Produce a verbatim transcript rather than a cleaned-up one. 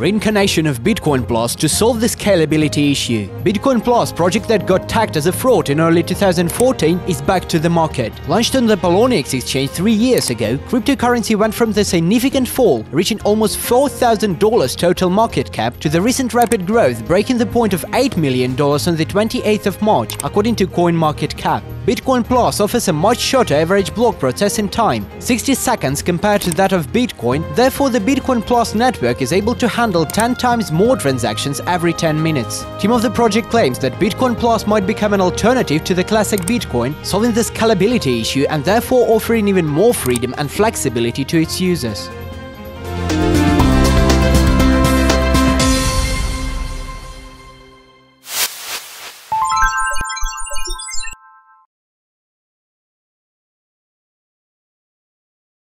Reincarnation of Bitcoin Plus to solve the scalability issue. Bitcoin Plus, project that got tagged as a fraud in early two thousand fourteen, is back to the market. Launched on the Poloniex exchange three years ago, cryptocurrency went from the significant fall, reaching almost four thousand dollars total market cap, to the recent rapid growth, breaking the point of eight million dollars on the twenty-eighth of March, according to CoinMarketCap. Bitcoin Plus offers a much shorter average block processing time, sixty seconds compared to that of Bitcoin. Therefore, the Bitcoin Plus network is able to handle ten times more transactions every ten minutes. Team of the project claims that Bitcoin Plus might become an alternative to the classic Bitcoin, solving the scalability issue and therefore offering even more freedom and flexibility to its users.